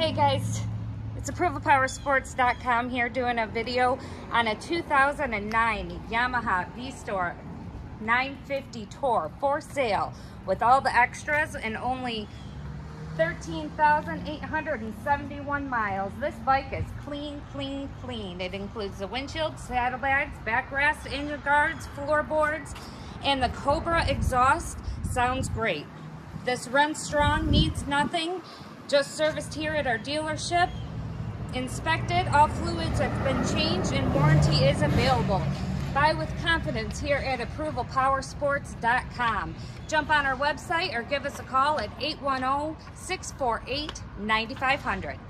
Hey guys, it's approvalpowersports.com here doing a video on a 2009 Yamaha V-Star 950 Tour for sale with all the extras and only 13,871 miles. This bike is clean, clean, clean. It includes the windshield, saddlebags, backrest, engine guards, floorboards, and the Cobra exhaust. Sounds great. This runs strong, needs nothing. Just serviced here at our dealership, inspected, all fluids have been changed, and warranty is available. Buy with confidence here at approvalpowersports.com. Jump on our website or give us a call at 810-648-9500.